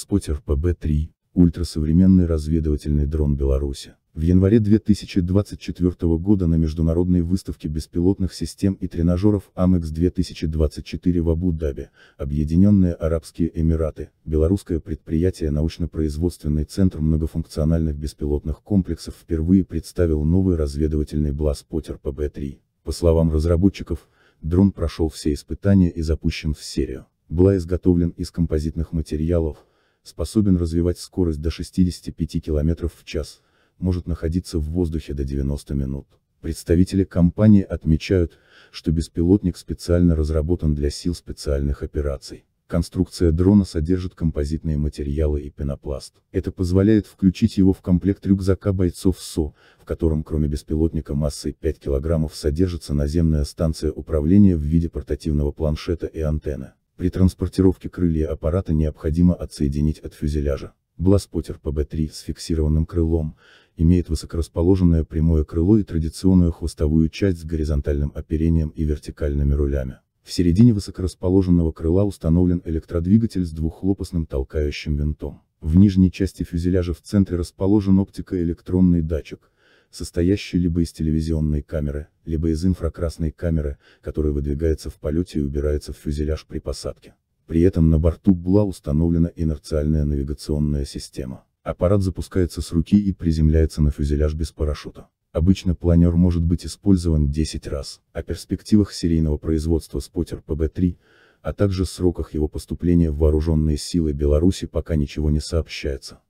Споттер-ПБ-3 – ультрасовременный разведывательный дрон Беларуси. В январе 2024 года на международной выставке беспилотных систем и тренажеров UMEX-2024 в Абу-Даби, Объединенные Арабские Эмираты, белорусское предприятие Научно-производственный центр многофункциональных беспилотных комплексов впервые представил новый разведывательный БЛА Споттер-ПБ-3. По словам разработчиков, дрон прошел все испытания и запущен в серию. БЛА изготовлен из композитных материалов, способен развивать скорость до 65 км в час, может находиться в воздухе до 90 минут. Представители компании отмечают, что беспилотник специально разработан для сил специальных операций. Конструкция дрона содержит композитные материалы и пенопласт. Это позволяет включить его в комплект рюкзака бойцов СО, в котором кроме беспилотника массой 5 кг содержится наземная станция управления в виде портативного планшета и антенны. При транспортировке крылья аппарата необходимо отсоединить от фюзеляжа. БЛА Споттер-ПБ-3 с фиксированным крылом имеет высокорасположенное прямое крыло и традиционную хвостовую часть с горизонтальным оперением и вертикальными рулями. В середине высокорасположенного крыла установлен электродвигатель с двухлопастным толкающим винтом. В нижней части фюзеляжа в центре расположен оптико-электронный датчик, состоящий либо из телевизионной камеры, либо из инфракрасной камеры, которая выдвигается в полете и убирается в фюзеляж при посадке. При этом на борту БЛА установлена инерциальная навигационная система. Аппарат запускается с руки и приземляется на фюзеляж без парашюта. Обычно планер может быть использован 10 раз. О перспективах серийного производства Споттер-ПБ-3, а также сроках его поступления в Вооруженные силы Беларуси пока ничего не сообщается.